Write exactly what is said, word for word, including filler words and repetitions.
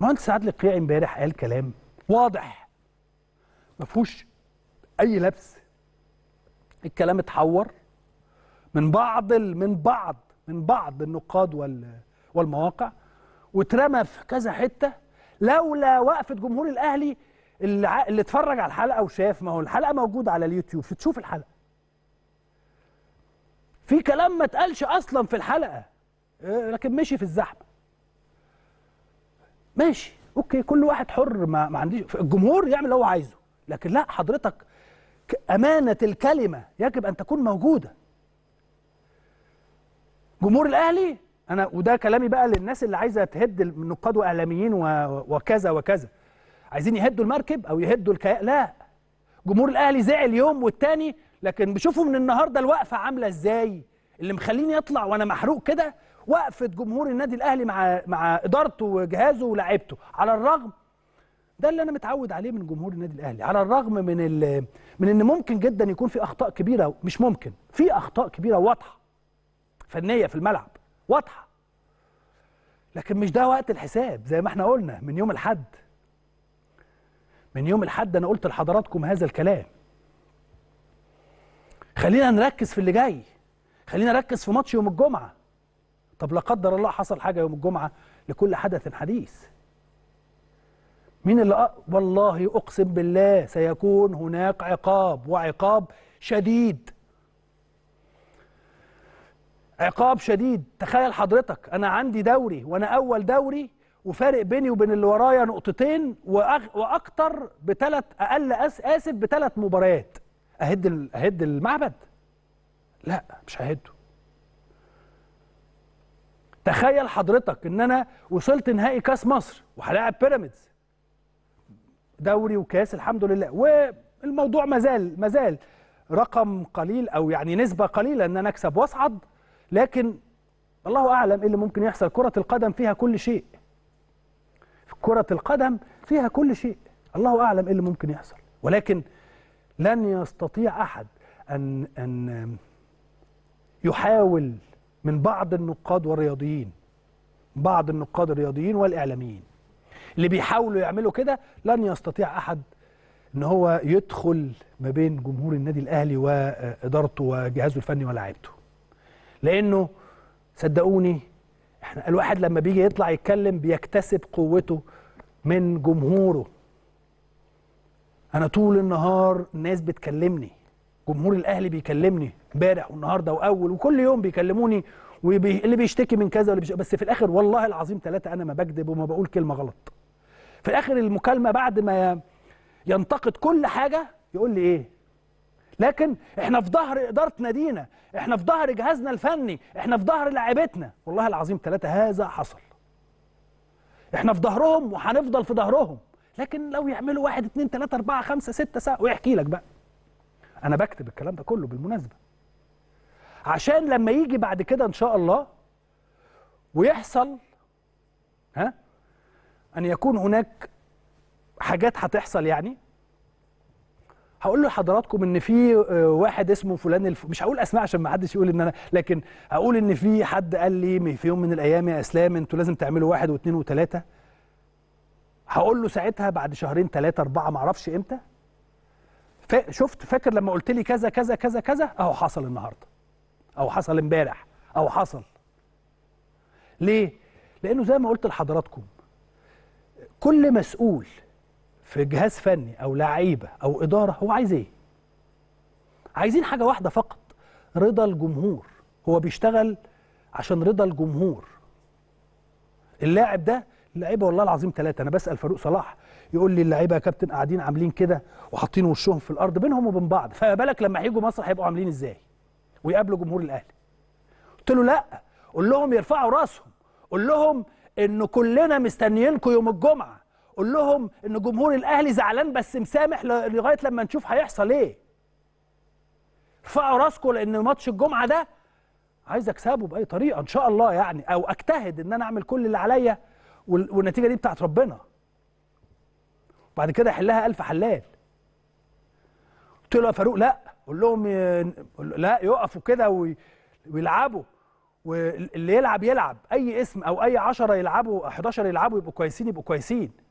المهندس عدلي القيعي امبارح قال كلام واضح ما فيهوش اي لبس. الكلام اتحور من بعض من بعض من بعض النقاد والمواقع واترمى في كذا حته. لولا وقفه جمهور الاهلي اللي اللي اتفرج على الحلقه وشاف، ما هو الحلقه موجوده على اليوتيوب، تشوف الحلقه. في كلام ما اتقالش اصلا في الحلقه لكن مشي في الزحمه. ماشي اوكي، كل واحد حر، ما, ما عنديش، الجمهور يعمل اللي هو عايزه، لكن لا حضرتك امانه الكلمه يجب ان تكون موجوده. جمهور الاهلي انا، وده كلامي بقى للناس اللي عايزه تهد النقاد واعلاميين وكذا وكذا، عايزين يهدوا المركب او يهدوا الكيان، لا. جمهور الاهلي زعل يوم والتاني، لكن بشوفوا من النهارده الوقفه عامله ازاي، اللي مخليني يطلع وانا محروق كده وقفه جمهور النادي الاهلي مع مع ادارته وجهازه ولاعيبته. على الرغم ده اللي انا متعود عليه من جمهور النادي الاهلي، على الرغم من من ان ممكن جدا يكون في اخطاء كبيره، مش ممكن، في اخطاء كبيره واضحه فنيه في الملعب واضحه، لكن مش ده وقت الحساب زي ما احنا قلنا من يوم الاحد. من يوم الاحد انا قلت لحضراتكم هذا الكلام. خلينا نركز في اللي جاي، خلينا نركز في ماتش يوم الجمعه. طب لا قدر الله حصل حاجه يوم الجمعه، لكل حدث حديث. مين اللي أ... والله اقسم بالله سيكون هناك عقاب، وعقاب شديد. عقاب شديد. تخيل حضرتك انا عندي دوري وانا اول دوري وفارق بيني وبين اللي ورايا نقطتين وأغ... واكتر بثلاث اقل أس... اسف بثلاث مباريات. اهد اهد المعبد؟ لا مش ههده. تخيل حضرتك ان انا وصلت نهائي كاس مصر وهلاعب بيراميدز، دوري وكاس الحمد لله، والموضوع مازال مازال رقم قليل او يعني نسبه قليله ان انا اكسب واصعد، لكن الله اعلم ايه اللي ممكن يحصل. كره القدم فيها كل شيء، كره القدم فيها كل شيء، الله اعلم ايه اللي ممكن يحصل، ولكن لن يستطيع احد ان ان يحاول من بعض النقاد والرياضيين، بعض النقاد الرياضيين والاعلاميين اللي بيحاولوا يعملوا كده، لن يستطيع احد ان هو يدخل ما بين جمهور النادي الاهلي وادارته وجهازه الفني ولاعيبته، لانه صدقوني احنا الواحد لما بيجي يطلع يتكلم بيكتسب قوته من جمهوره. انا طول النهار الناس بتكلمني، جمهور الاهلي بيكلمني امبارح والنهارده واول وكل يوم بيكلموني، واللي بيشتكي من كذا واللي بيشتكي، بس في الاخر والله العظيم ثلاثه انا ما بكذب وما بقول كلمه غلط. في اخر المكالمه بعد ما ينتقد كل حاجه يقول لي ايه؟ لكن احنا في ظهر اداره نادينا، احنا في ظهر جهازنا الفني، احنا في ظهر لاعيبتنا، والله العظيم ثلاثه هذا حصل. احنا في ظهرهم وهنفضل في ظهرهم، لكن لو يعملوا واحد اتنين تلاته اربعه خمسه سته ساعه ويحكي لك بقى. انا بكتب الكلام ده كله بالمناسبه، عشان لما يجي بعد كده ان شاء الله ويحصل ها ان يكون هناك حاجات هتحصل، يعني هقول لحضراتكم ان في واحد اسمه فلان الف... مش هقول اسماء عشان ما حدش يقول ان انا، لكن هقول ان في حد قال لي في يوم من الايام يا اسلام انتوا لازم تعملوا واحد واثنين وثلاثه. هقول له ساعتها بعد شهرين ثلاثه اربعه ما اعرفش امتى، فا... شفت فاكر لما قلت لي كذا كذا كذا كذا، اهو حصل النهارده او حصل امبارح او حصل. ليه؟ لانه زي ما قلت لحضراتكم كل مسؤول في جهاز فني او لعيبه او اداره هو عايز ايه؟ عايزين حاجه واحده فقط، رضا الجمهور. هو بيشتغل عشان رضا الجمهور. اللاعب ده اللعيبه والله العظيم ثلاثه، انا بسال فاروق صلاح يقول لي اللعيبه يا كابتن قاعدين عاملين كده وحاطين وشهم في الارض بينهم وبين بعض، فما بالك لما هيجوا مصر هيبقوا عاملين ازاي؟ ويقابلوا جمهور الاهلي. قلت له لا، قول لهم يرفعوا راسهم، قول لهم ان كلنا مستنيينكم يوم الجمعه، قول لهم ان جمهور الاهلي زعلان بس مسامح لغايه لما نشوف هيحصل ايه. ارفعوا راسكم لان ماتش الجمعه ده عايز اكسبه باي طريقه ان شاء الله، يعني او اجتهد ان انا اعمل كل اللي عليا والنتيجه دي بتاعت ربنا. بعد كده حلها الف حلال. قلت له يا فاروق لا، قول لهم ي... لا يقفوا كده وي... ويلعبوا واللي يلعب يلعب، اي اسم او اي عشرة يلعبوا حداشر يلعبوا يبقوا كويسين يبقوا كويسين.